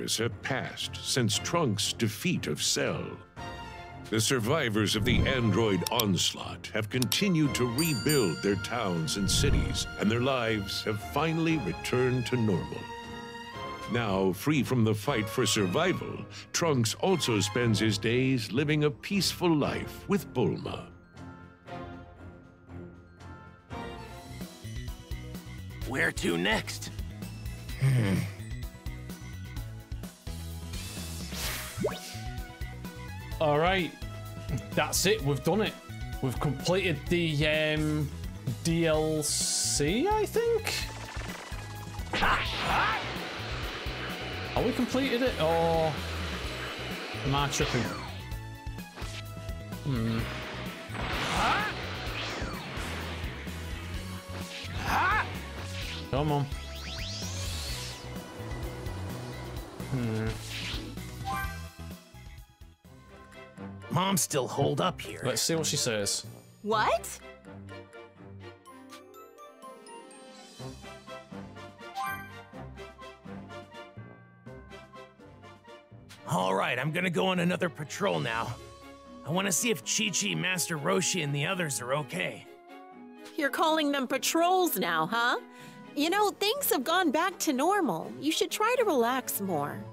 years have passed since Trunks' defeat of Cell. The survivors of the android onslaught have continued to rebuild their towns and cities, and their lives have finally returned to normal. Now, free from the fight for survival, Trunks also spends his days living a peaceful life with Bulma. Where to next? All right, that's it. We've done it. We've completed the DLC, I think. Are we completed it, or am I tripping? Come on. Mom still holed up here. Let's see what she says. What? All right, I'm gonna go on another patrol now. I want to see if Chi-Chi, Master Roshi, and the others are okay. You're calling them patrols now, huh? You know, things have gone back to normal. You should try to relax more.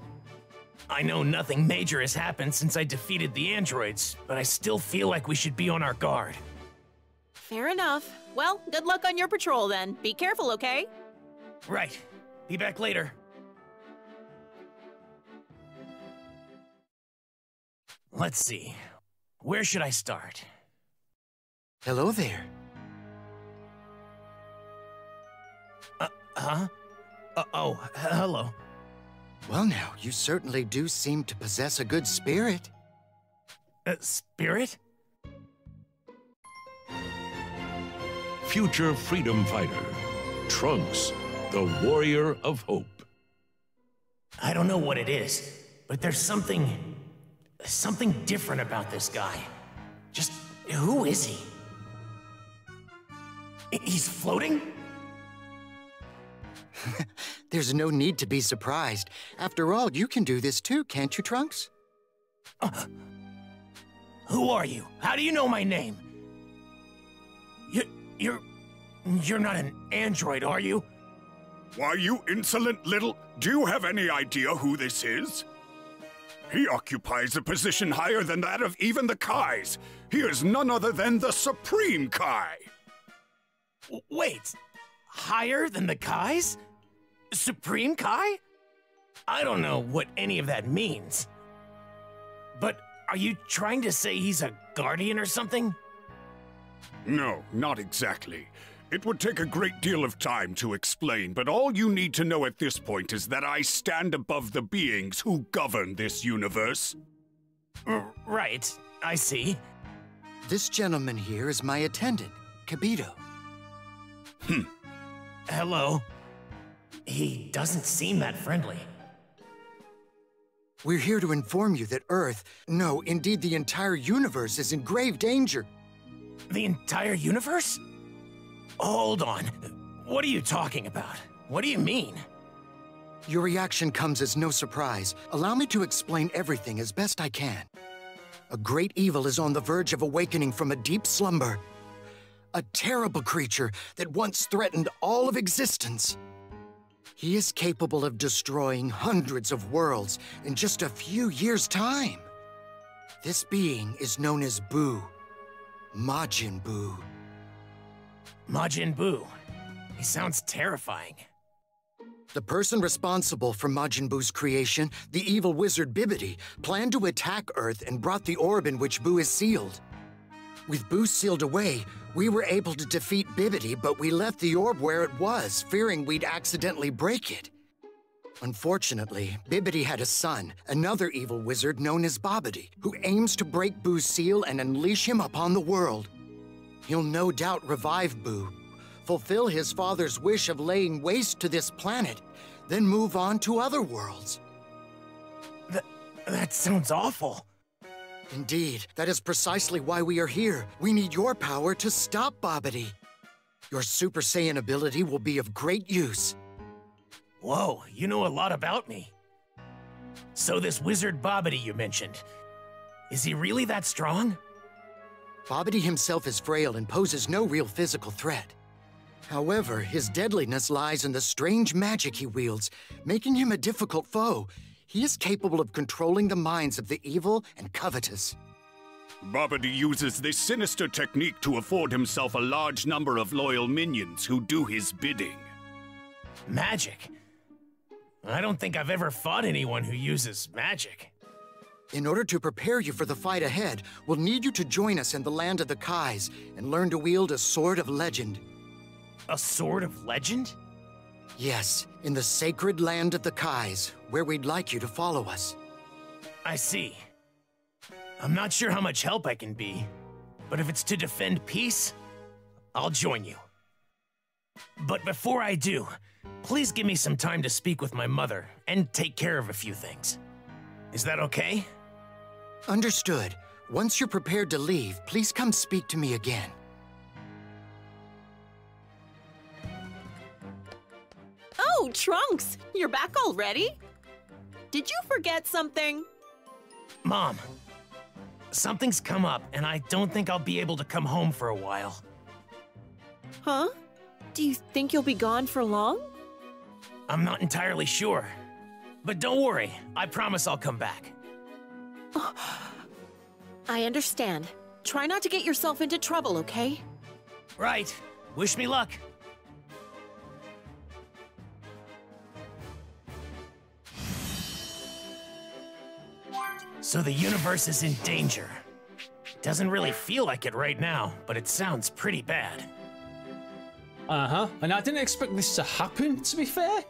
I know nothing major has happened since I defeated the androids, but I still feel like we should be on our guard. Fair enough. Well, good luck on your patrol then. Be careful, okay? Right. Be back later. Let's see. Where should I start? Hello there. Hello. Well now, you certainly do seem to possess a good spirit. Spirit? Future freedom fighter, Trunks, the Warrior of Hope. I don't know what it is, but there's something different about this guy. Just, who is he? He's floating? There's no need to be surprised. After all, you can do this too, can't you, Trunks? Who are you? How do you know my name? You're not an android, are you? Why, you insolent little... Do you have any idea who this is? He occupies a position higher than that of even the Kais. He is none other than the Supreme Kai. Wait... Higher than the Kais? Supreme Kai? I don't know what any of that means. But are you trying to say he's a guardian or something? No, not exactly. It would take a great deal of time to explain, but all you need to know at this point is that I stand above the beings who govern this universe. Right, I see. This gentleman here is my attendant, Kibito. Hello. He doesn't seem that friendly. We're here to inform you that Earth, no, indeed the entire universe, is in grave danger. The entire universe? Hold on. What are you talking about? What do you mean? Your reaction comes as no surprise. Allow me to explain everything as best I can. A great evil is on the verge of awakening from a deep slumber. A terrible creature that once threatened all of existence. He is capable of destroying hundreds of worlds in just a few years' time. This being is known as Buu. Majin Buu. Majin Buu. He sounds terrifying. The person responsible for Majin Buu's creation, the evil wizard Bibidi, planned to attack Earth and brought the orb in which Buu is sealed. With Buu sealed away, we were able to defeat Bibidi, but we left the orb where it was, fearing we'd accidentally break it. Unfortunately, Bibidi had a son, another evil wizard known as Babidi, who aims to break Buu's seal and unleash him upon the world. He'll no doubt revive Buu, fulfill his father's wish of laying waste to this planet, then move on to other worlds. That sounds awful. Indeed, that is precisely why we are here. We need your power to stop Babidi. Your Super Saiyan ability will be of great use. Whoa, you know a lot about me. So this wizard Babidi you mentioned, is he really that strong? Babidi himself is frail and poses no real physical threat. However, his deadliness lies in the strange magic he wields, making him a difficult foe. He is capable of controlling the minds of the evil and covetous. Babidi uses this sinister technique to afford himself a large number of loyal minions who do his bidding. Magic? I don't think I've ever fought anyone who uses magic. In order to prepare you for the fight ahead, we'll need you to join us in the land of the Kais and learn to wield a sword of legend. A sword of legend? Yes, in the sacred land of the Kais, where we'd like you to follow us. I see. I'm not sure how much help I can be, but if it's to defend peace, I'll join you. But before I do, please give me some time to speak with my mother and take care of a few things. Is that okay? Understood. Once you're prepared to leave, please come speak to me again. Oh, Trunks! You're back already? Did you forget something? Mom, something's come up, and I don't think I'll be able to come home for a while. Huh? Do you think you'll be gone for long? I'm not entirely sure. But don't worry, I promise I'll come back. Oh, I understand. Try not to get yourself into trouble, okay? Right. Wish me luck. So the universe is in danger. Doesn't really feel like it right now, but it sounds pretty bad. Uh-huh, and I didn't expect this to happen, to be fair.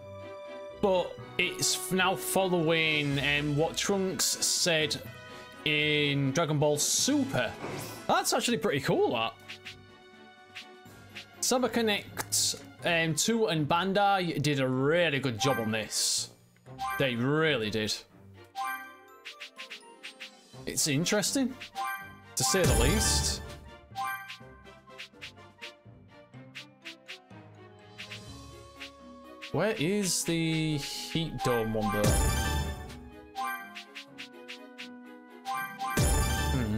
But it's now following what Trunks said in Dragon Ball Super. That's actually pretty cool, that. CyberConnect 2 and Bandai did a really good job on this. They really did. It's interesting, to say the least. Where is the heat dome one though? Hmm.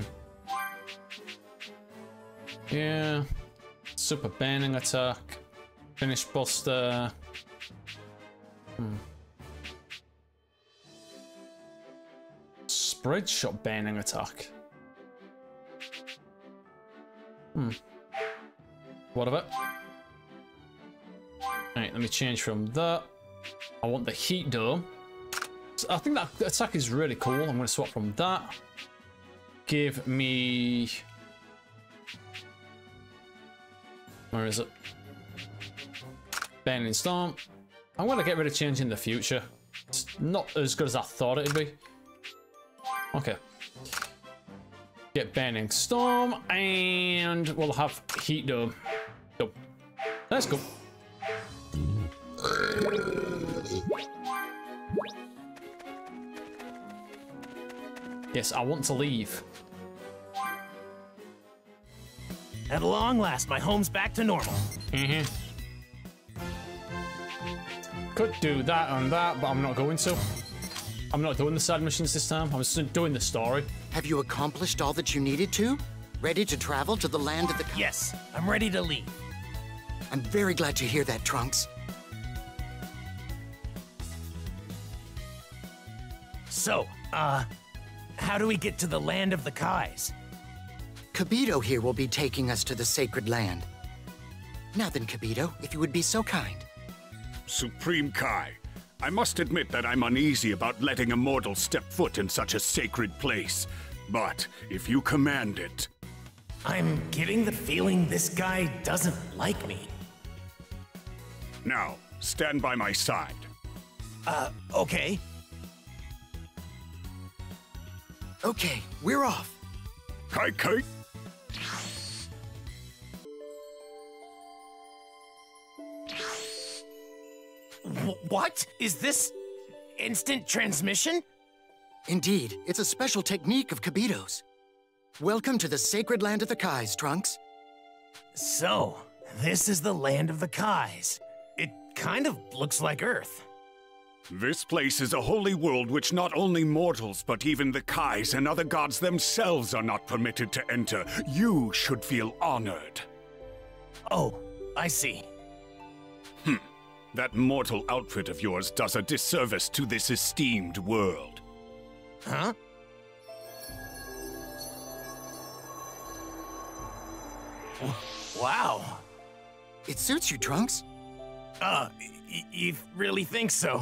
Yeah. Super burning attack. Finish buster. Hmm. Spread shot burning attack. Hmm. What of it? Alright, let me change from that. I want the heat dome. So I think that attack is really cool. I'm going to swap from that. Give me... where is it? Burning Storm. I'm going to get rid of change in the future. It's not as good as I thought it'd be. Okay. Get Burning Storm and we'll have Heat Dome. Go. Let's go. Yes, I want to leave. At long last, my home's back to normal. Mm-hmm. Could do that and that, but I'm not going to. I'm not doing the side missions this time. I'm just doing the story. Have you accomplished all that you needed to? Ready to travel to the land of the... Yes, I'm ready to leave. I'm very glad to hear that, Trunks. So, how do we get to the land of the Kais? Kibito here will be taking us to the sacred land. Now then, Kibito, if you would be so kind. Supreme Kai, I must admit that I'm uneasy about letting a mortal step foot in such a sacred place. But if you command it... I'm getting the feeling this guy doesn't like me. Now, stand by my side. Okay. Okay, we're off. Kai. What? Is this instant transmission? Indeed, it's a special technique of Kibito's. Welcome to the sacred land of the Kais, Trunks. So, this is the land of the Kais. It kind of looks like Earth. This place is a holy world which not only mortals, but even the Kais and other gods themselves are not permitted to enter. You should feel honored. Oh, I see. That mortal outfit of yours does a disservice to this esteemed world. Huh? Wow. It suits you, Trunks. You really think so?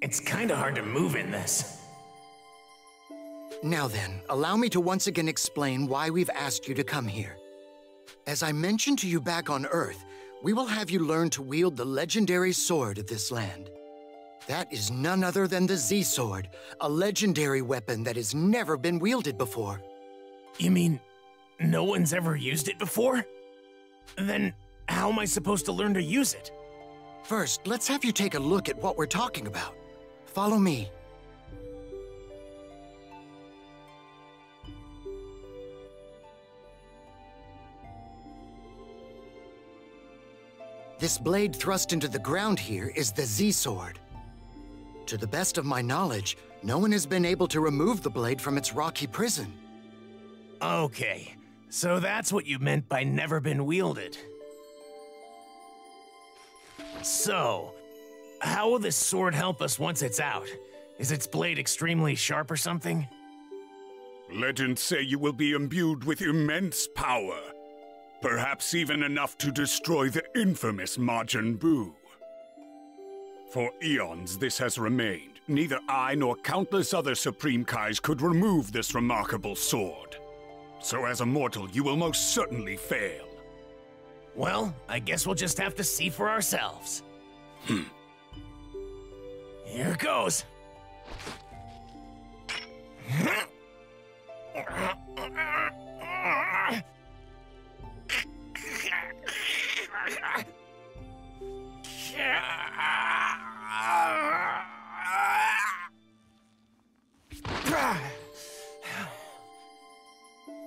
It's kinda hard to move in this. Now then, allow me to once again explain why we've asked you to come here. As I mentioned to you back on Earth, we will have you learn to wield the legendary sword of this land. That is none other than the Z-Sword, a legendary weapon that has never been wielded before. You mean, no one's ever used it before? Then how am I supposed to learn to use it? First, let's have you take a look at what we're talking about. Follow me. This blade thrust into the ground here is the Z-Sword. To the best of my knowledge, no one has been able to remove the blade from its rocky prison. Okay, so that's what you meant by never been wielded. So, how will this sword help us once it's out? Is its blade extremely sharp or something? Legends say you will be imbued with immense power. Perhaps even enough to destroy the infamous Majin Buu. For eons this has remained. Neither I nor countless other Supreme Kais could remove this remarkable sword. So as a mortal, you will most certainly fail. Well, I guess we'll just have to see for ourselves. Here goes.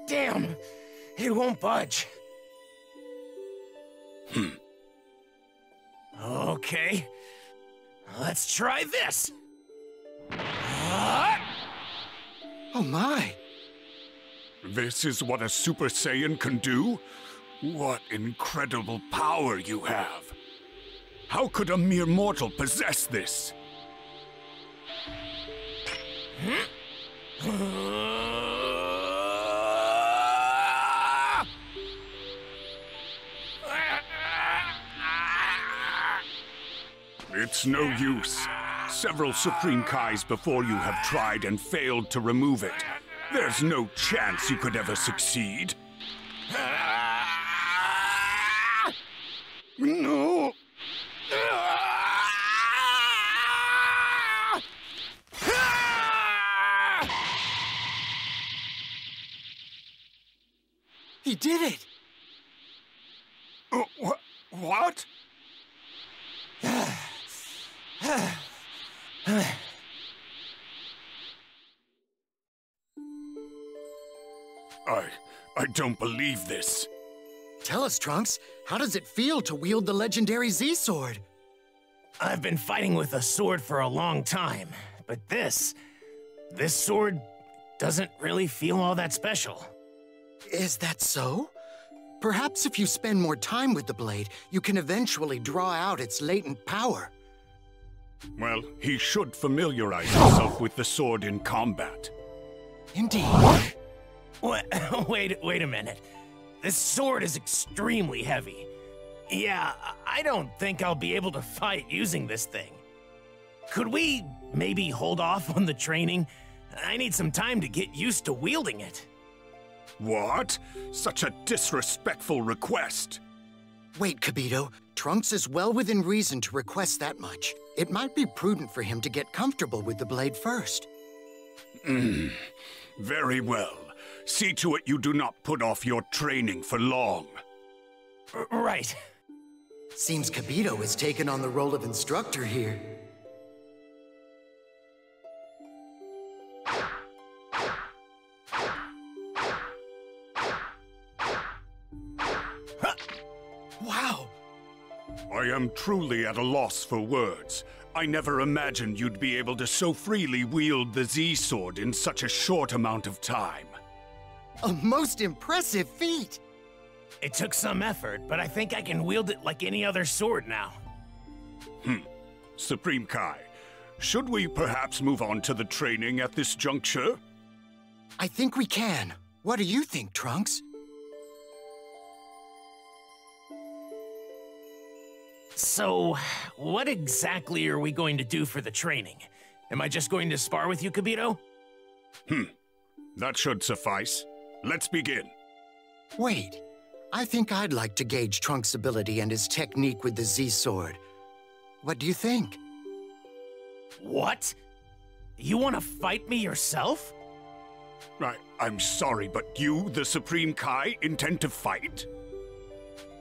Damn, it won't budge. Okay, let's try this. Oh my! This is what a Super Saiyan can do? What incredible power you have! How could a mere mortal possess this? It's no use. Several Supreme Kais before you have tried and failed to remove it. There's no chance you could ever succeed. No. He did it! What? I don't believe this. Tell us, Trunks, how does it feel to wield the legendary Z-Sword? I've been fighting with a sword for a long time, but this sword doesn't really feel all that special. Is that so? Perhaps if you spend more time with the blade, you can eventually draw out its latent power. Well, he should familiarize himself with the sword in combat. Indeed. Wait a minute. This sword is extremely heavy. Yeah, I don't think I'll be able to fight using this thing. Could we maybe hold off on the training? I need some time to get used to wielding it. What? Such a disrespectful request. Wait, Kibito. Trunks is well within reason to request that much. It might be prudent for him to get comfortable with the blade first. Very well. See to it you do not put off your training for long. Right. Seems Kibito has taken on the role of instructor here. I am truly at a loss for words. I never imagined you'd be able to so freely wield the Z-Sword in such a short amount of time. A most impressive feat! It took some effort, but I think I can wield it like any other sword now. Supreme Kai, should we perhaps move on to the training at this juncture? I think we can. What do you think, Trunks? So, what exactly are we going to do for the training? Am I just going to spar with you, Kibito? That should suffice. Let's begin. Wait. I think I'd like to gauge Trunks' ability and his technique with the Z-Sword. What do you think? What? You want to fight me yourself? I'm sorry, but you, the Supreme Kai, intend to fight?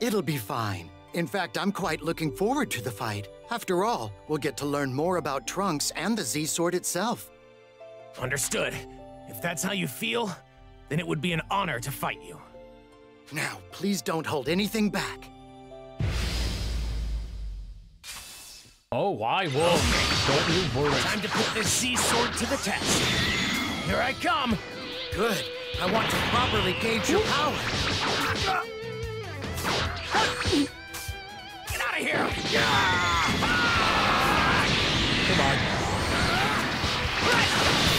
It'll be fine. In fact, I'm quite looking forward to the fight. After all, we'll get to learn more about Trunks and the Z-Sword itself. Understood. If that's how you feel, then it would be an honor to fight you. Now, please don't hold anything back. Oh, I will. Don't move words. Time to put this Z-Sword to the test. Here I come. Good. I want to properly gauge your power. Here. Come on.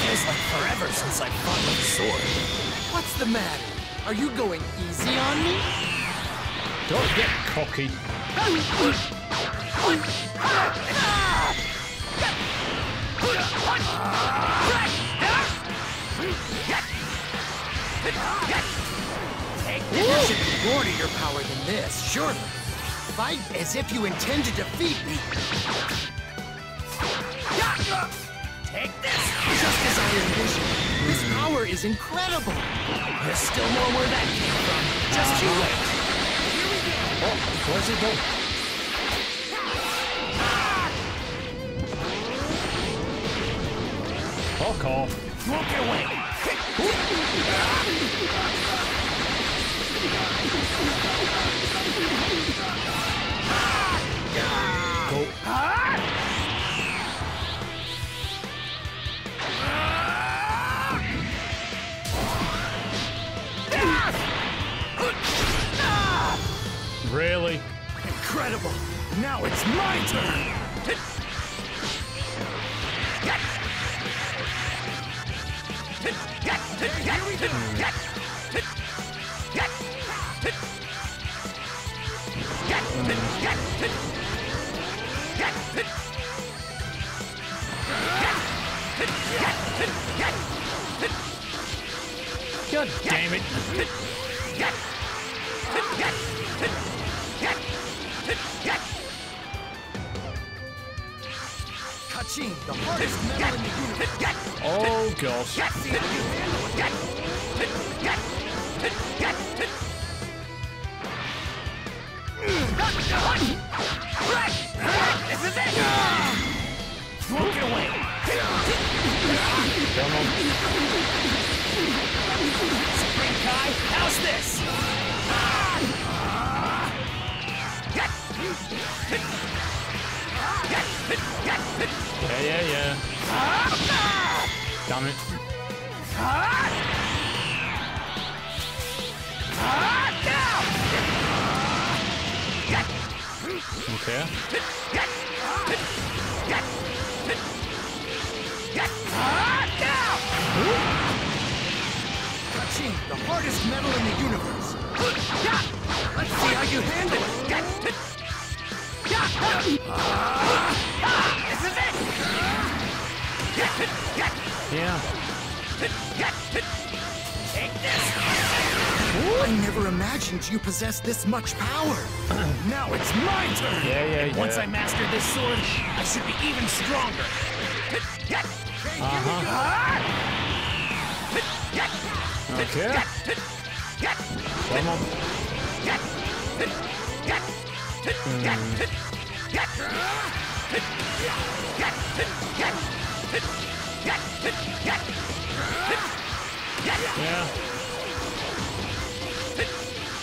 It's like forever since I fought with the sword. What's the matter? Are you going easy on me? Don't get cocky. There should be more to your power than this, surely. Fight as if you intend to defeat me. Take this! Just as I envisioned. This power is incredible. There's still more where that came from. Just you wait. Here we go. Where's it going? Fuck off. Walk away. Really? Incredible! Now it's my turn! Here we go! God damn it! Kachin, the hardest metal in the universe. Oh gosh! This is it! Smoke it away! Supreme Kai, how's this? Yeah. Damn it. Okay. Kachin, the hardest metal in the universe. Let's see how you handle it. This is it. Yeah. Take this. I never imagined you possessed this much power. Now it's my turn. Yeah. Once I master this sword, I should be even stronger. Okay. Come on. Yeah.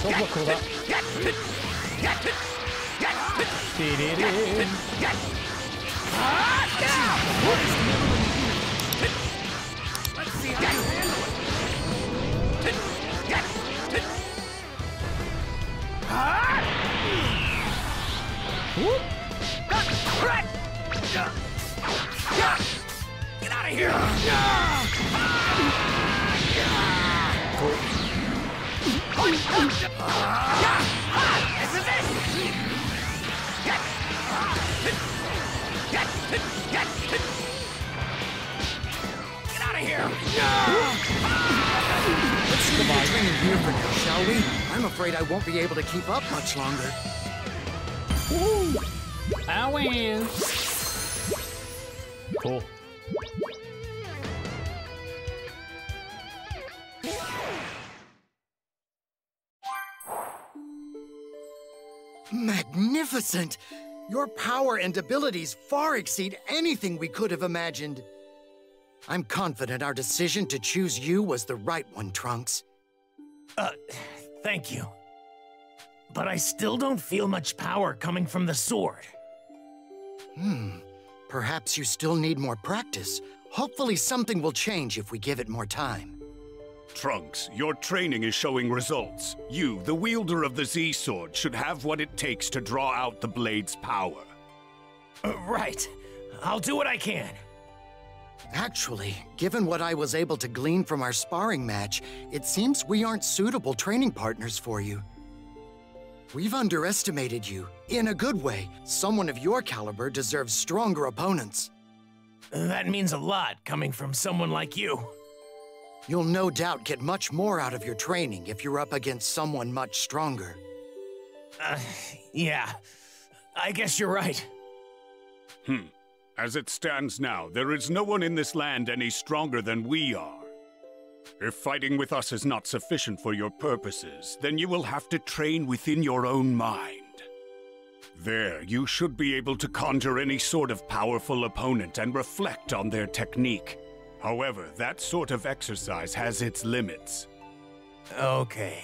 Don't look all that. Let's see how you handle it. Get out of here! This is it! Get out of here! Let's see the training here for now, shall we? I'm afraid I won't be able to keep up much longer. Woo! I win! Cool. Magnificent! Your power and abilities far exceed anything we could have imagined. I'm confident our decision to choose you was the right one, Trunks. Thank you. But I still don't feel much power coming from the sword. Perhaps you still need more practice. Hopefully something will change if we give it more time. Trunks, your training is showing results. You, the wielder of the Z-Sword, should have what it takes to draw out the blade's power. Right. I'll do what I can. Actually, given what I was able to glean from our sparring match, it seems we aren't suitable training partners for you. We've underestimated you, in a good way. Someone of your caliber deserves stronger opponents. That means a lot, coming from someone like you. You'll no doubt get much more out of your training if you're up against someone much stronger. Yeah. I guess you're right. As it stands now, there is no one in this land any stronger than we are. If fighting with us is not sufficient for your purposes, then you will have to train within your own mind. There, you should be able to conjure any sort of powerful opponent and reflect on their technique. However, that sort of exercise has its limits. Okay.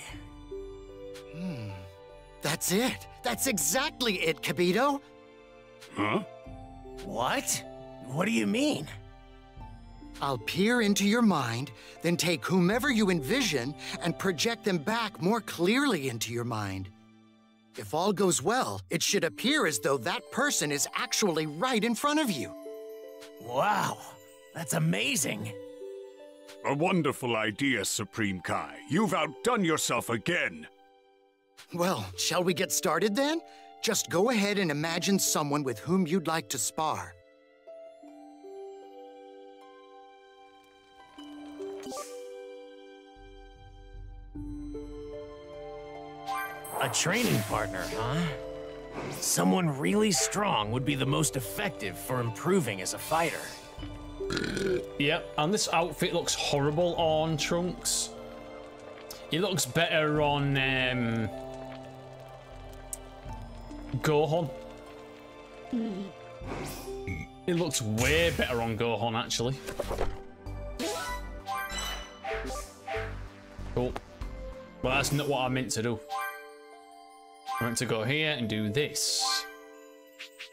That's it. That's exactly it, Kibito. Huh? What? What do you mean? I'll peer into your mind, then take whomever you envision and project them back more clearly into your mind. If all goes well, it should appear as though that person is actually right in front of you. Wow, that's amazing. A wonderful idea, Supreme Kai. You've outdone yourself again. Well, shall we get started then? Just go ahead and imagine someone with whom you'd like to spar. A training partner, huh? Someone really strong would be the most effective for improving as a fighter. Yep, and this outfit looks horrible on Trunks. It looks better on Gohan. It looks way better on Gohan, actually. Cool. Well, that's not what I meant to do. I want to go here and do this.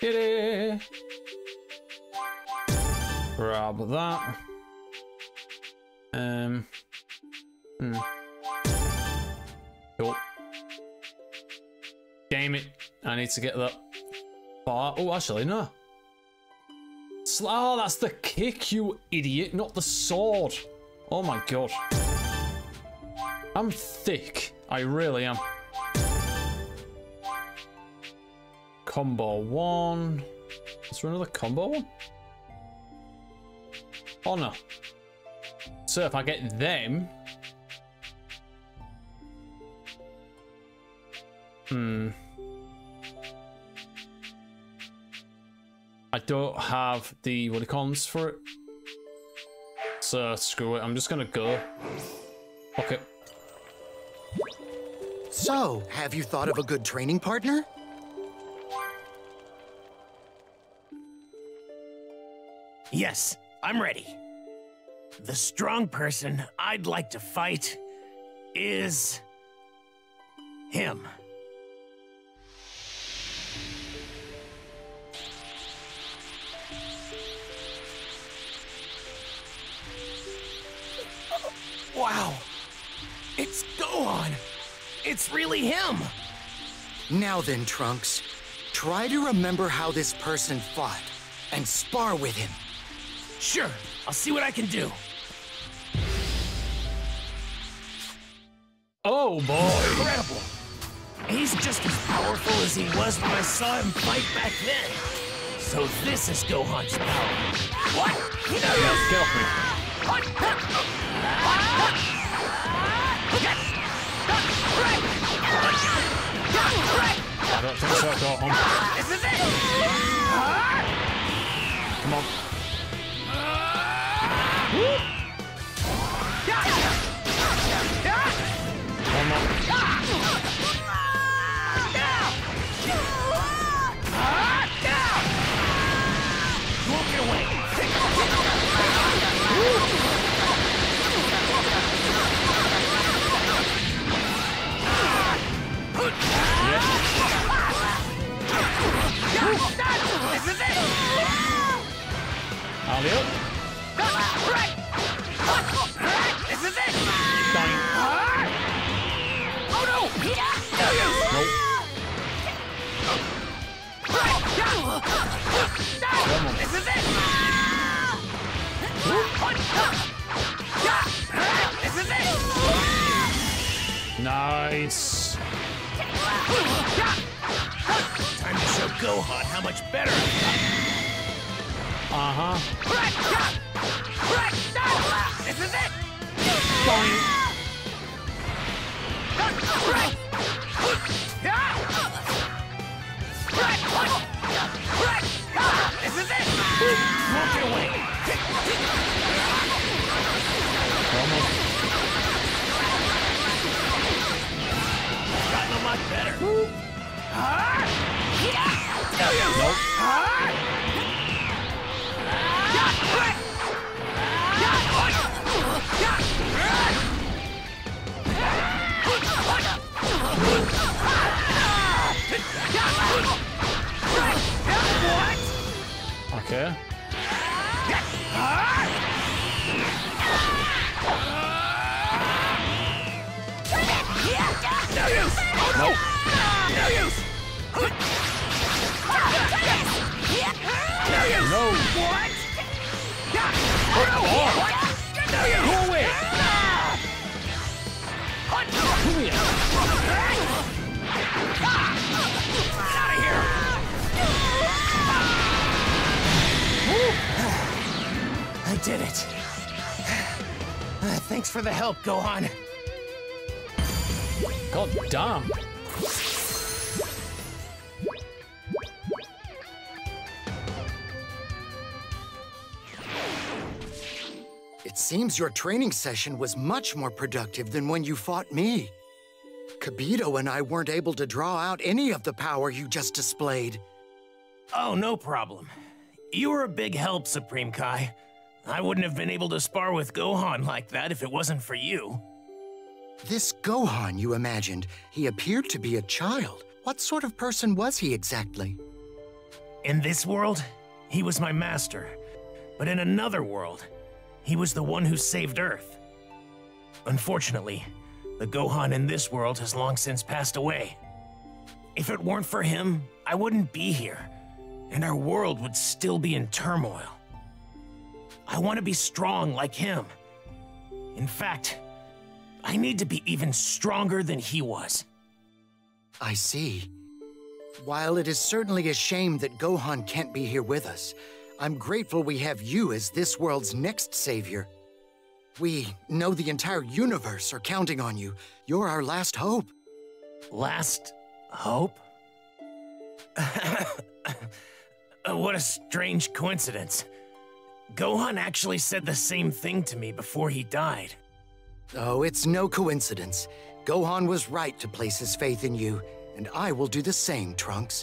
Grab that. Cool. Damn it. I need to get that far. Oh, actually, no. Oh, that's the kick, you idiot, not the sword. Oh my god. I'm thick. I really am. Combo one. Is there another combo one? Oh no. So if I get them. I don't have the Woodicons for it. So screw it. I'm just gonna go. Okay. So, have you thought of a good training partner? Yes, I'm ready. The strong person I'd like to fight is him. Wow! It's Gohan! It's really him! Now then, Trunks, try to remember how this person fought and spar with him. Sure, I'll see what I can do. Oh boy! Incredible! He's just as powerful as he was when I saw him fight back then. So this is Gohan's power. What? He knows. Yeah, get off me. What? I don't think so, Gohan. This is it. Come on. You won't get away. This is it. This is it. Oh no! Nope. This is it. This is it. Nice. Time to show Gohan how much better. This is it. This is it. Walk it away. Gotten a lot better. Okay. No use. No use. No. What? Go away. Out of here. I did it. Thanks for the help, Gohan. God damn. It seems your training session was much more productive than when you fought me. Kibito and I weren't able to draw out any of the power you just displayed. Oh, no problem. You were a big help, Supreme Kai. I wouldn't have been able to spar with Gohan like that if it wasn't for you. This Gohan you imagined, he appeared to be a child. What sort of person was he exactly? In this world, he was my master. But in another world, he was the one who saved Earth. Unfortunately, the Gohan in this world has long since passed away. If it weren't for him, I wouldn't be here, and our world would still be in turmoil. I want to be strong like him. In fact, I need to be even stronger than he was. I see. While it is certainly a shame that Gohan can't be here with us, I'm grateful we have you as this world's next savior. We know the entire universe are counting on you. You're our last hope. Last hope? What a strange coincidence. Gohan actually said the same thing to me before he died. Oh, it's no coincidence. Gohan was right to place his faith in you, and I will do the same, Trunks.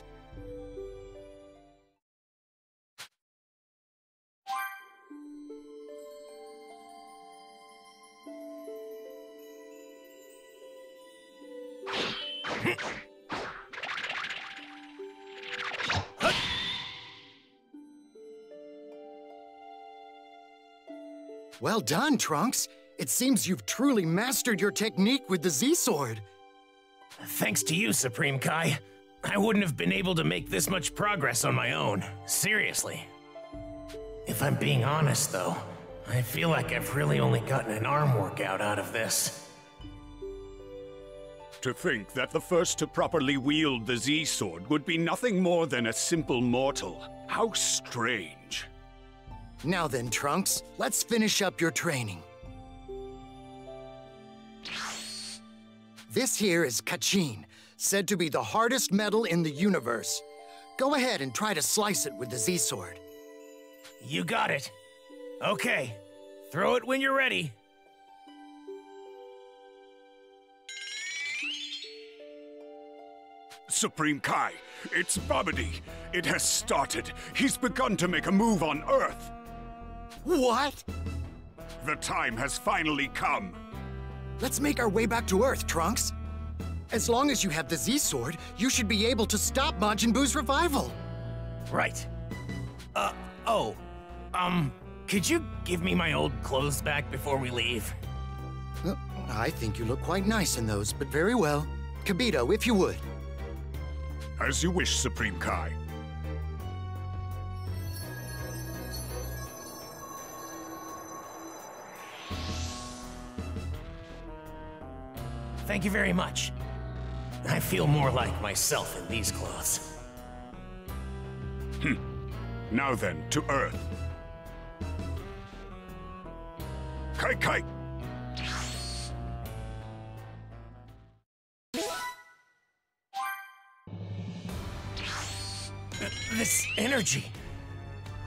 Well done, Trunks. It seems you've truly mastered your technique with the Z-Sword. Thanks to you, Supreme Kai. I wouldn't have been able to make this much progress on my own. Seriously. If I'm being honest, though, I feel like I've really only gotten an arm workout out of this. To think that the first to properly wield the Z-Sword would be nothing more than a simple mortal. How strange. Now then, Trunks, let's finish up your training. This here is Kachin, said to be the hardest metal in the universe. Go ahead and try to slice it with the Z-Sword. You got it. Okay, throw it when you're ready. Supreme Kai, it's Babidi. It has started. He's begun to make a move on Earth. What? The time has finally come. Let's make our way back to Earth, Trunks. As long as you have the Z-Sword, you should be able to stop Majin Buu's revival. Right. Could you give me my old clothes back before we leave? I think you look quite nice in those, but very well. Kibito, if you would. As you wish, Supreme Kai. Thank you very much. I feel more like myself in these clothes. Now then, to Earth. Kai Kai! This energy.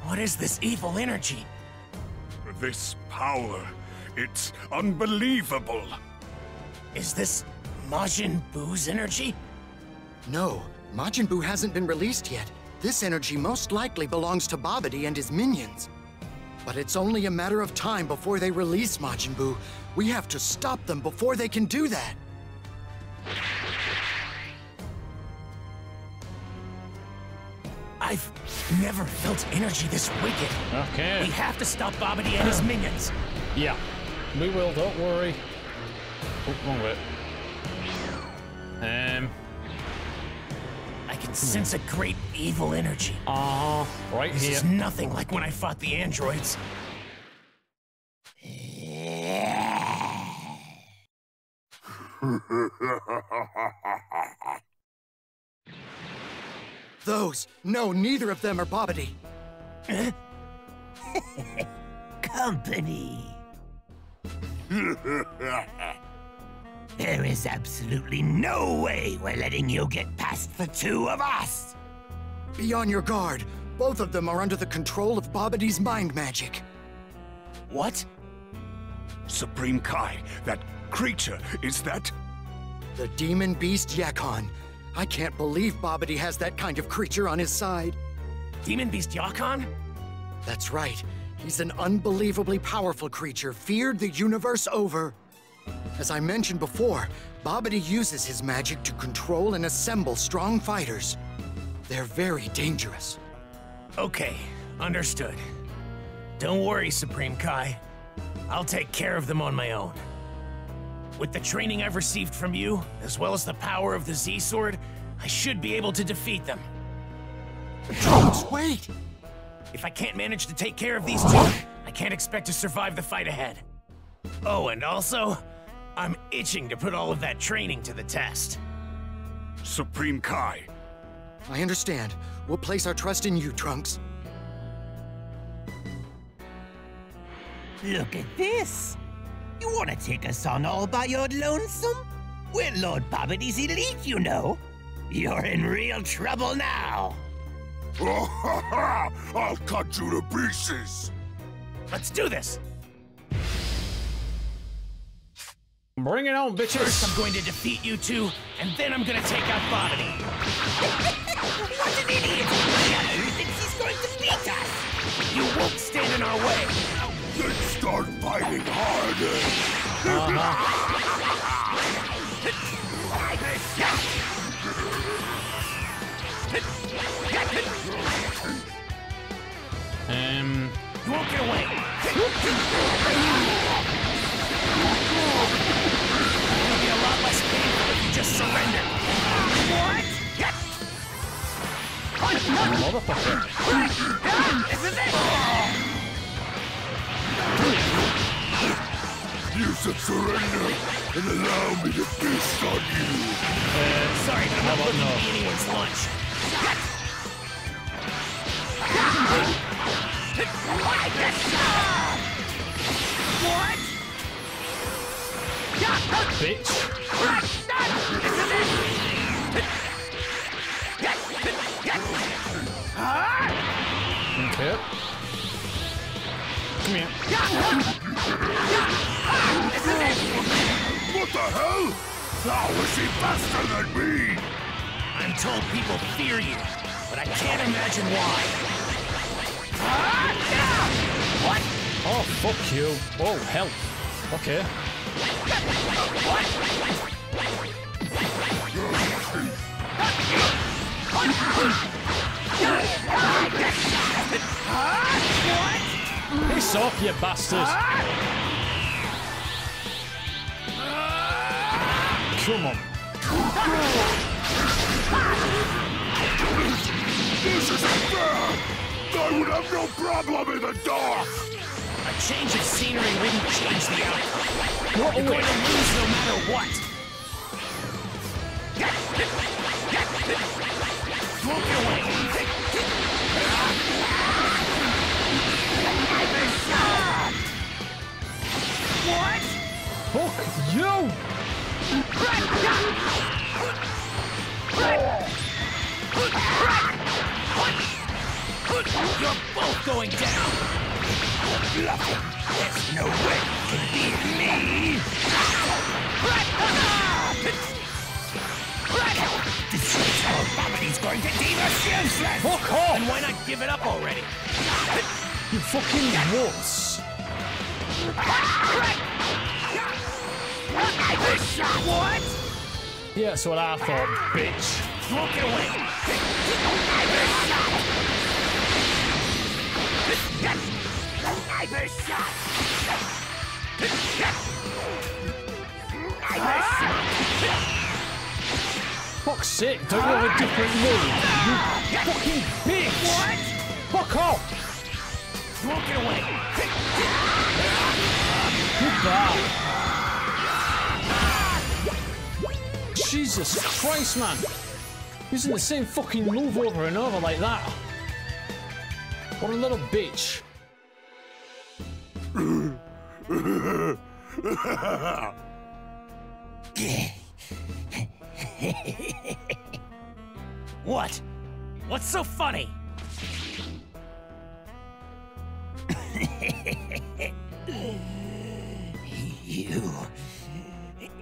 What is this evil energy? This power. It's unbelievable. Is this Majin Buu's energy? No, Majin Buu hasn't been released yet. This energy most likely belongs to Babidi and his minions. But it's only a matter of time before they release Majin Buu. We have to stop them before they can do that. I've never felt energy this wicked. Okay. We have to stop Babidi and his minions. Yeah, we will, don't worry. Oh, wrong way. I can sense a great evil energy. Right here. This is nothing like when I fought the androids. Those? No, neither of them are Babidi. Company. There is absolutely no way we're letting you get past the two of us. Be on your guard. Both of them are under the control of Babidi's mind magic. What? Supreme Kai, that creature, is that? The demon beast Yakon. I can't believe Babidi has that kind of creature on his side. Demon Beast Yakon? That's right. He's an unbelievably powerful creature, feared the universe over. As I mentioned before, Babidi uses his magic to control and assemble strong fighters. They're very dangerous. Okay, understood. Don't worry, Supreme Kai. I'll take care of them on my own. With the training I've received from you, as well as the power of the Z-Sword, I should be able to defeat them. Trunks, wait! If I can't manage to take care of these two, I can't expect to survive the fight ahead. Oh, and also, I'm itching to put all of that training to the test. Supreme Kai. I understand. We'll place our trust in you, Trunks. Look at this! You want to take us on all by your lonesome? We're Lord Babidi's elite, you know. You're in real trouble now. I'll cut you to pieces. Let's do this. Bring it on, bitches. First, I'm going to defeat you two, and then I'm going to take out Babidi. What an idiot! Who thinks he's going to beat us? You won't stand in our way. Let's start fighting harder! You won't get away! motherfucker. This is it! You should surrender and allow me to feast on you. Sorry, but I'm not looking to be anyone's lunch. What? Bitch. Okay. Come here. What the hell? How is he faster than me? I'm told people fear you, but I can't imagine why. What? Oh, fuck you. Oh, hell. Okay. What? Piss off, you bastards! Come on. This is unfair! I would have no problem in the dark! A change of scenery wouldn't change the outcome. You're going to lose no matter what. Smoke your way. What? Fuck you! You're both going down. There's no way you can beat me! This is how Babidi's going to deem us useless! Fuck off! And why not give it up already? You fucking wuss! What? Yeah, that's what I thought, bitch. Walk away! Sniper shot! Sniper shot! Fuck's sake, don't you have a different move? You fucking bitch! What? Fuck off! Walk it away! Goodbye! Jesus Christ, man! Using the same fucking move over and over like that! What a little bitch! What? What's so funny? You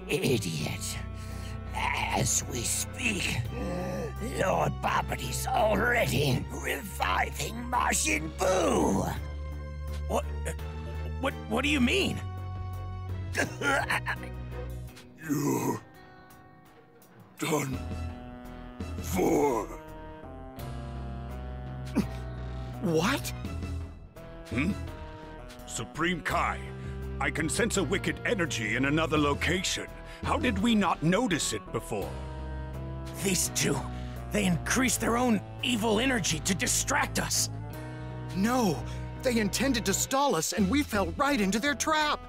idiot. As we speak, Lord Babidi's already reviving Majin Buu. What? What do you mean? You're done for. What? Hmm? Supreme Kai, I can sense a wicked energy in another location. How did we not notice it before? These two, they increased their own evil energy to distract us. No. They intended to stall us, and we fell right into their trap.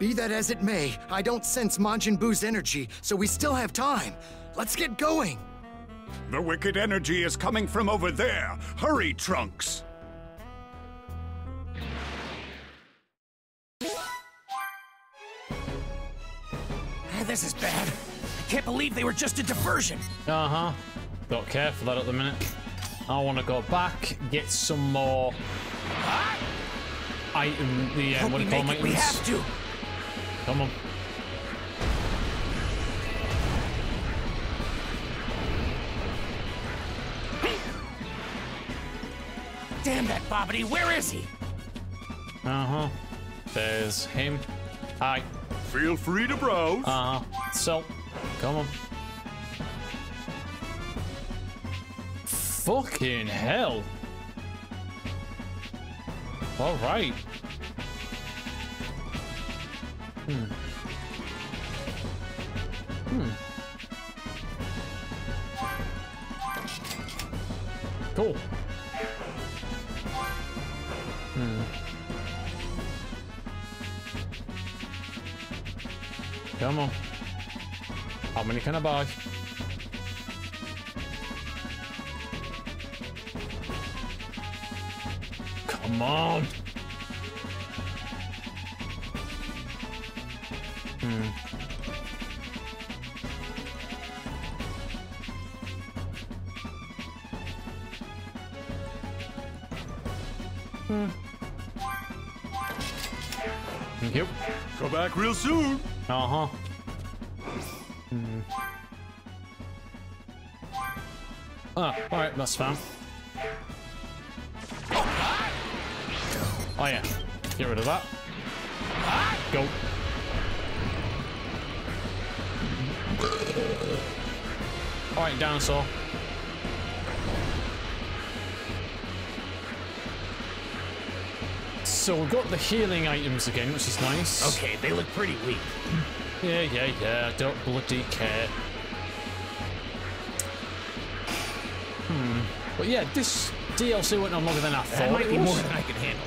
Be that as it may, I don't sense Majin Buu's energy, so we still have time. Let's get going. The wicked energy is coming from over there. Hurry, Trunks. This is bad. I can't believe they were just a diversion. Uh-huh. Don't care for that at the minute. I want to go back, get some more... item, the what do you call my items? We have to. Come on. Damn that Babidi, where is he? Uh-huh. There's him. Hi. Feel free to browse. Uh-huh. So, come on. Fucking hell. All right. Cool. Come on. How many can I buy? Come on. Thank you. Go back real soon. Alright, that's fine. Oh yeah, get rid of that. Go. Alright, dinosaur. So we've got the healing items again, which is nice. Okay, they look pretty weak. Yeah, don't bloody care. But yeah, this DLC went on longer than I thought. That might be more than I could handle.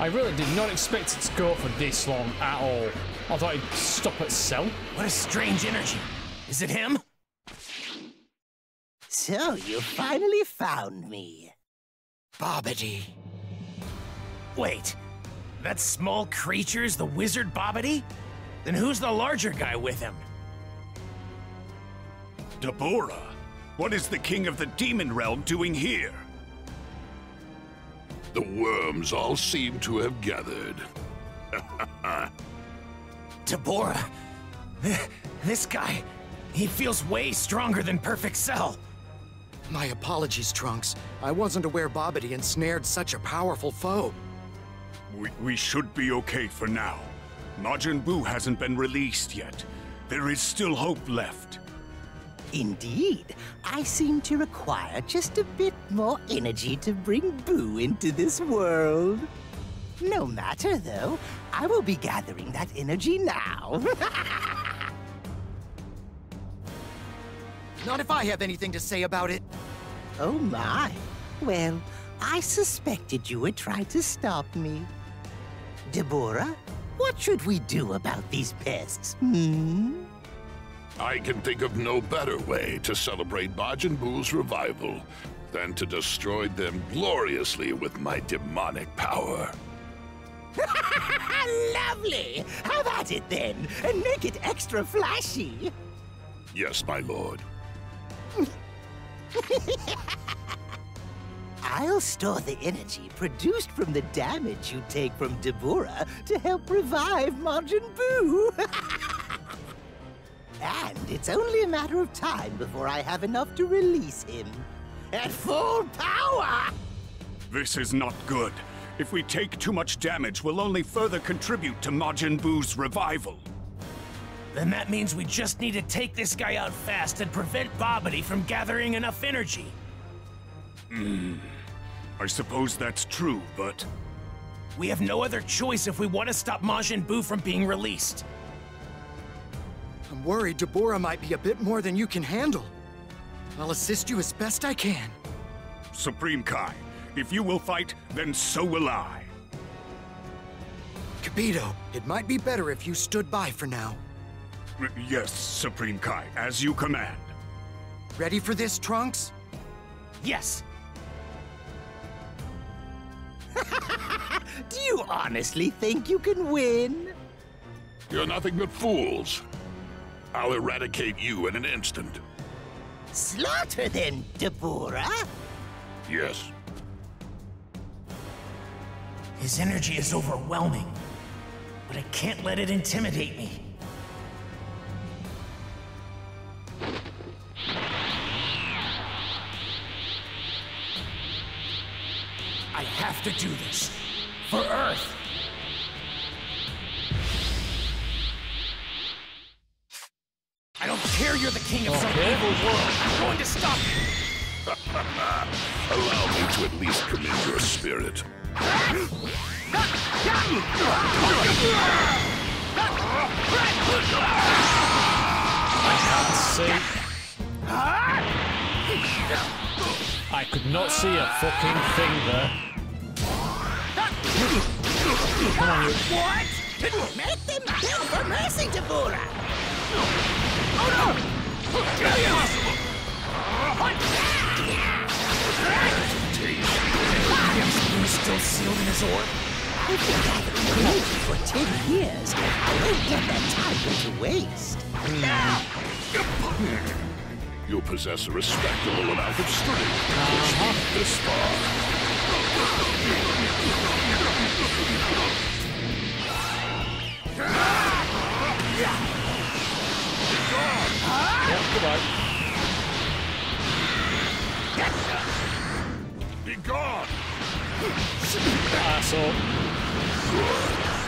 I really did not expect it to go for this long at all. I thought it'd stop at Cell. What a strange energy. Is it him? So you finally found me. Babidi. Wait, that small creature's the wizard Babidi? Then who's the larger guy with him? Dabura, what is the king of the demon realm doing here? The worms all seem to have gathered. Dabura, this guy, he feels way stronger than Perfect Cell. My apologies, Trunks. I wasn't aware Babidi ensnared such a powerful foe. We should be okay for now. Majin Buu hasn't been released yet. There is still hope left. Indeed. I seem to require just a bit more energy to bring Buu into this world. No matter, though. I will be gathering that energy now. Not if I have anything to say about it. Oh, my. Well, I suspected you would try to stop me. Dabura, what should we do about these pests, I can think of no better way to celebrate Majin Buu's revival than to destroy them gloriously with my demonic power. Lovely! Have at it then, and make it extra flashy. Yes, my lord. I'll store the energy produced from the damage you take from Dabura to help revive Majin Buu. And it's only a matter of time before I have enough to release him. At full power! This is not good. If we take too much damage, we'll only further contribute to Majin Buu's revival. Then that means we just need to take this guy out fast and prevent Babidi from gathering enough energy. I suppose that's true, but... We have no other choice if we want to stop Majin Buu from being released. I'm worried Dabura might be a bit more than you can handle. I'll assist you as best I can. Supreme Kai, if you will fight, then so will I. Kibito, it might be better if you stood by for now. Yes, Supreme Kai, as you command. Ready for this, Trunks? Yes. Do you honestly think you can win? You're nothing but fools. I'll eradicate you in an instant. Slaughter then, Dabura. Yes. His energy is overwhelming, but I can't let it intimidate me. I have to do this for Earth. I don't care you're the king of some evil world. I'm going to stop you. Allow me to at least commend your spirit. I could not see a fucking thing there. Come on, you. What? Make them beg for mercy, Dabura! Oh no! Impossible! He's still sealed in his orb? I've been gathering energy for 10 years. I won't let that time go to waste. Now! You possess a respectable amount of strength, which not this far. Be gone! Asshole.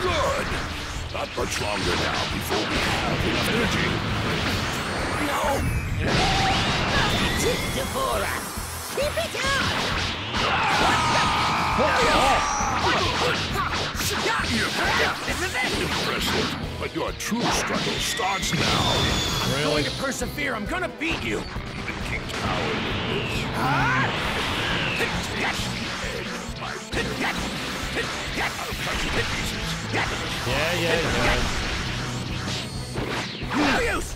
Good. Not much longer now before we have enough energy. No! Oh, that's it, Dabura! Keep it on! Impressive, but your true struggle starts now. I'm going to persevere. I'm going to beat you. Even King's power is. No use!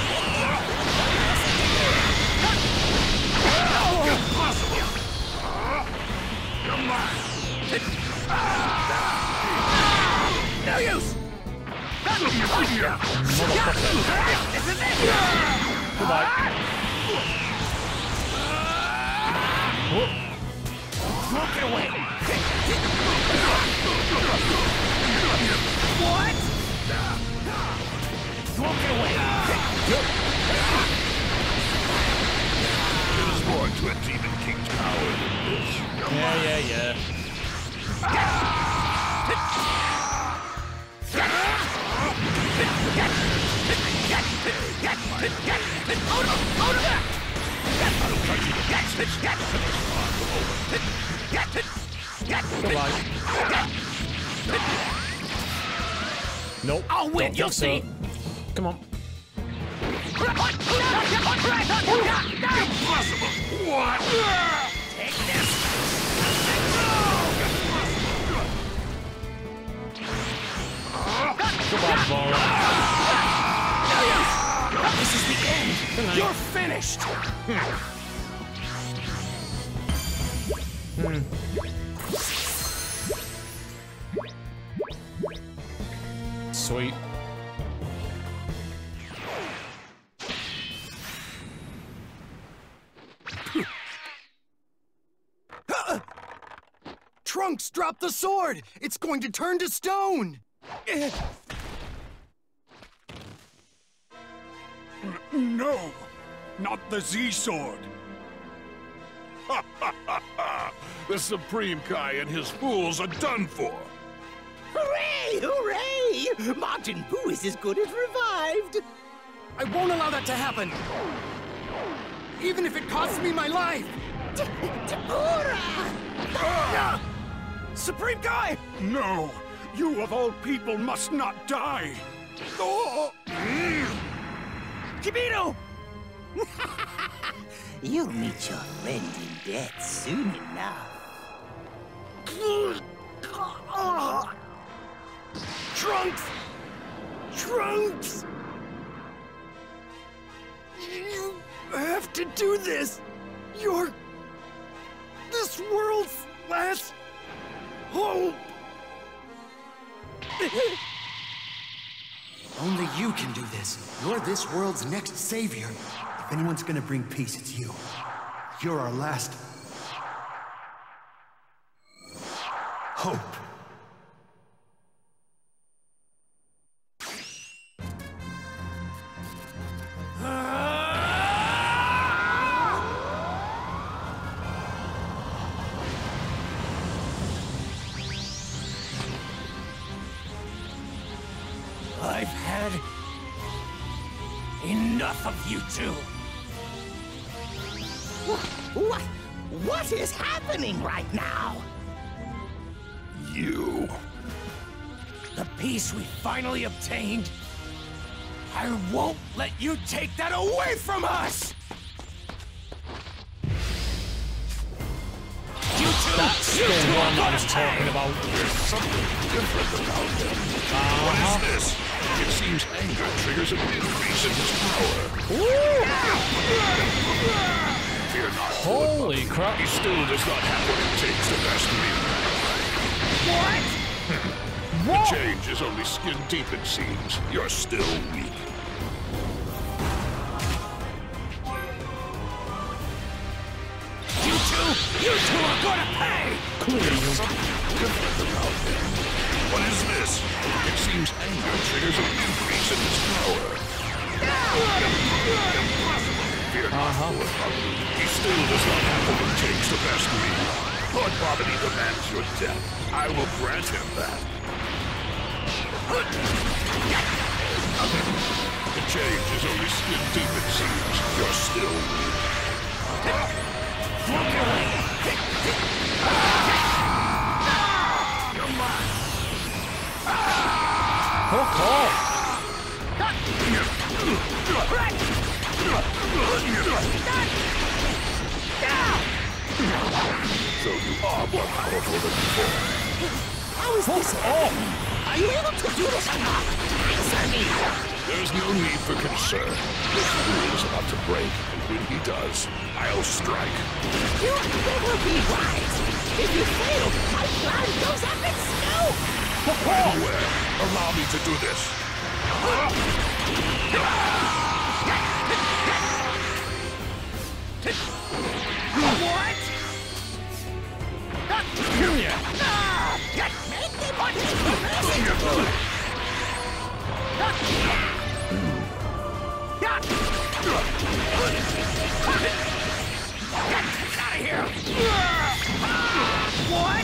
What? Look away! There's more to a Demon King's power than this. Nope. I'll win, you'll see. Come on. Impossible. What? Take this. Goodbye, Bora. This is the end. Tonight. You're finished. Sweet. Trunks dropped the sword. It's going to turn to stone. No, not the Z-Sword. The Supreme Kai and his fools are done for. Hooray, hooray! Martin Pooh is as good as revived. I won't allow that to happen. Even if it costs me my life. Dabura! Supreme Kai! No, you of all people must not die. Oh. Kibito! You'll meet your friend in death soon enough. Trunks! Trunks! You have to do this! You're this world's last hope! Only you can do this. You're this world's next savior. If anyone's gonna bring peace, it's you. You're our last hope. you two. What is happening right now? You. The peace we finally obtained. I won't let you take that away from us! You two are gonna pay! There's something different about them. What is this? It seems anger triggers an increase in his power. Fear not. Holy crap. He still does not have what it takes to master me. What? The change is only skin deep, it seems. You're still weak. You two are gonna pay! There's something different about them. What is this? It seems anger triggers an increase in his power. Fear not, Lord Babidi. He still does not have what it takes to master me. Lord Babidi demands your death. I will grant him that. The change is only skin deep, it seems. You're still weak. You're so you are more powerful than before. How is this? Are you able to do this or not? Answer me! There's no need for concern. This rule is about to break, and when he does, I'll strike. You will be right. If you fail, my plan goes up in smoke. Anywhere, allow me to do this. What? Period. Make them understand. What?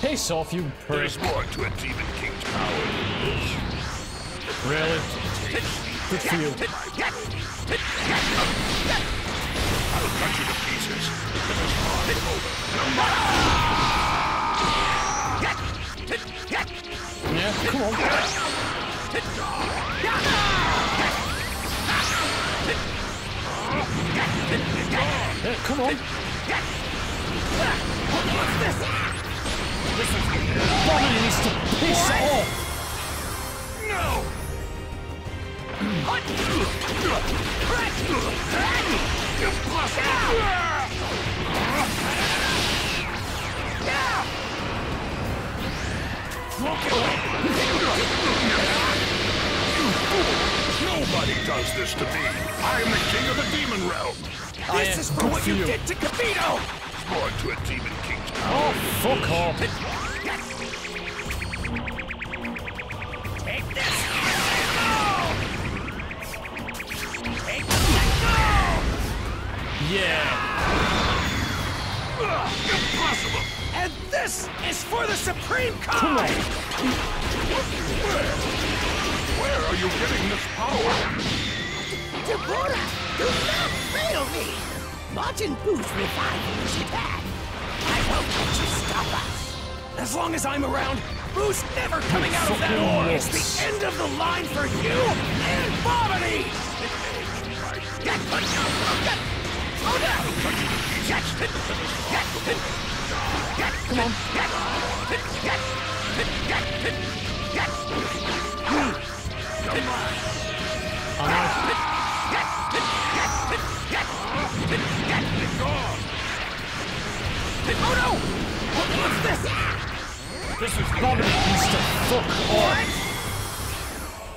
Hey, Soph, you prick. There's more to a Demon King's power than this. Really? Good for you. I'll cut you to pieces. This is hard to hold. Yeah, come on. Yeah, come on. What's this? This is Babidi needs to piss off! No! Nobody does this to me! I am the king of the demon realm! This is for what you did to Kibito! More to a Demon King's power. Oh, fuck off! Take this! Take the go! Yeah! Impossible! And this is for the Supreme Kai! Come on. Where are you getting this power? Dabura, do not fail me! Martin Boo's revival is bad. I won't let you stop us. As long as I'm around, Boo's never coming out of that war. It's the end of the line for you and Babidi! Oh no! Come on. Oh no! What's this? This is Babidi needs to fuck off!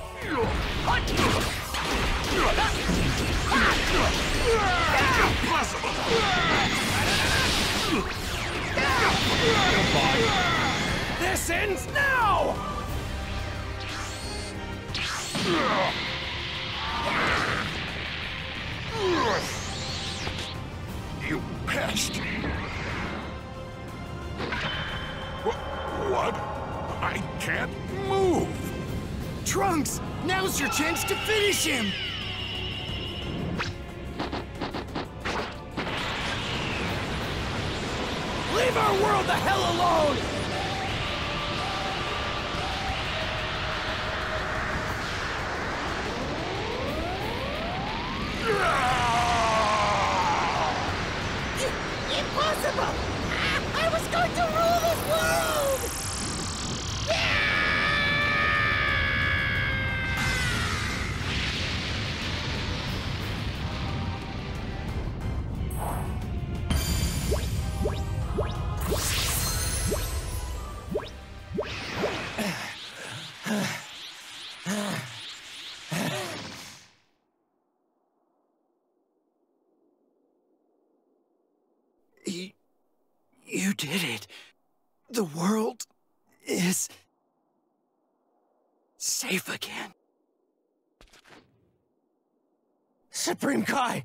Impossible! Goodbye! This ends now! You pest! What? I can't move! Trunks, now's your chance to finish him! Leave our world the hell alone! Impossible! I was going to rule this world! You did it. The world is safe again. Supreme Kai!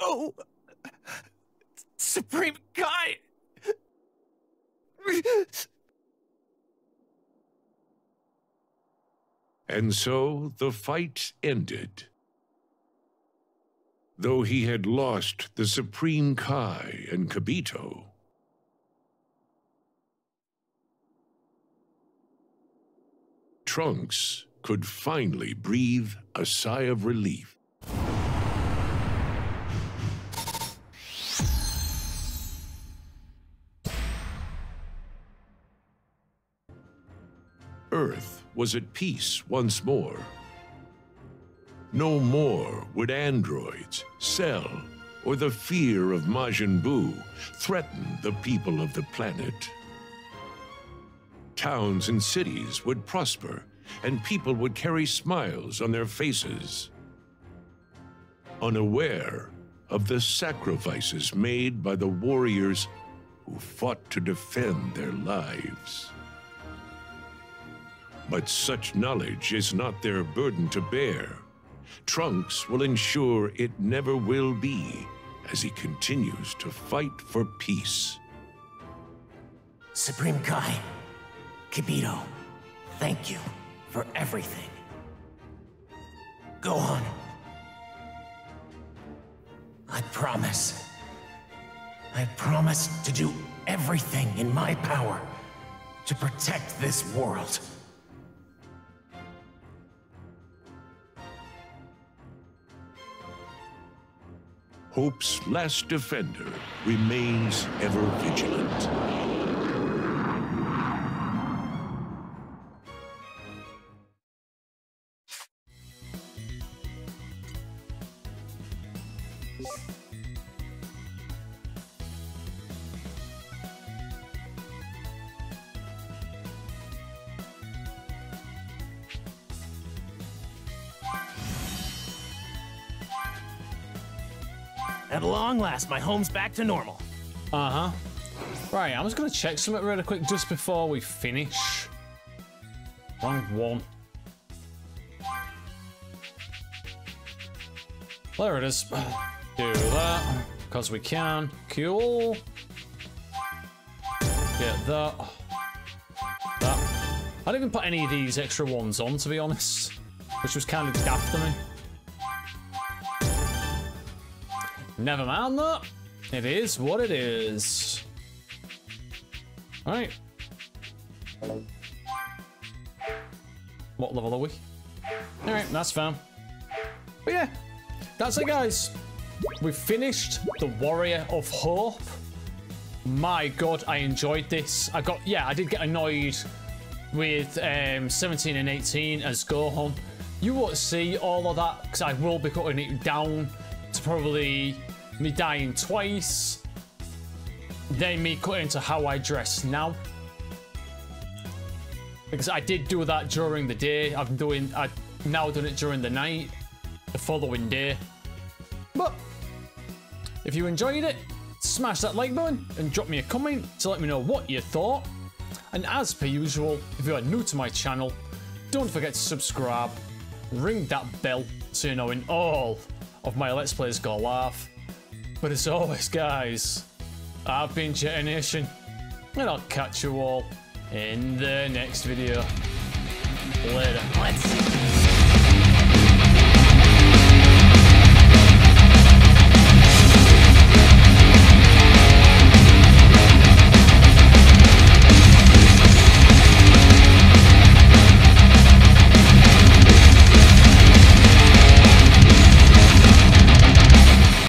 No! Supreme Kai! And so the fight ended. Though he had lost the Supreme Kai and Kibito. Trunks could finally breathe a sigh of relief. Earth was at peace once more. No more would androids, Cell, or the fear of Majin Buu threaten the people of the planet. Towns and cities would prosper, and people would carry smiles on their faces, unaware of the sacrifices made by the warriors who fought to defend their lives. But such knowledge is not their burden to bear. Trunks will ensure it never will be, as he continues to fight for peace. Supreme Kai, Kibito, thank you for everything. Gohan, I promise to do everything in my power to protect this world. Hope's last defender remains ever vigilant. At long last, my home's back to normal. Right, I'm just gonna check something really quick just before we finish. Round one. There it is. Do that, because we can. Cool. Get that. That. I didn't even put any of these extra ones on, to be honest, which was kind of daft to me. Never mind that. It is what it is. Alright. What level are we? Alright, that's fine. But yeah, that's it, guys. We've finished the Warrior of Hope. My god, I enjoyed this. I did get annoyed with 17 and 18 as Gohan. You won't see all of that because I will be cutting it down to probably me dying twice, then me cutting into how I dress now, because I did do that during the day. I've now done it during the night, the following day. But if you enjoyed it, smash that like button and drop me a comment to let me know what you thought. And as per usual, if you are new to my channel, don't forget to subscribe, ring that bell so you know when all of my Let's Plays go live. But as always, guys, I've been JettaNation, and I'll catch you all in the next video. would. Let's see.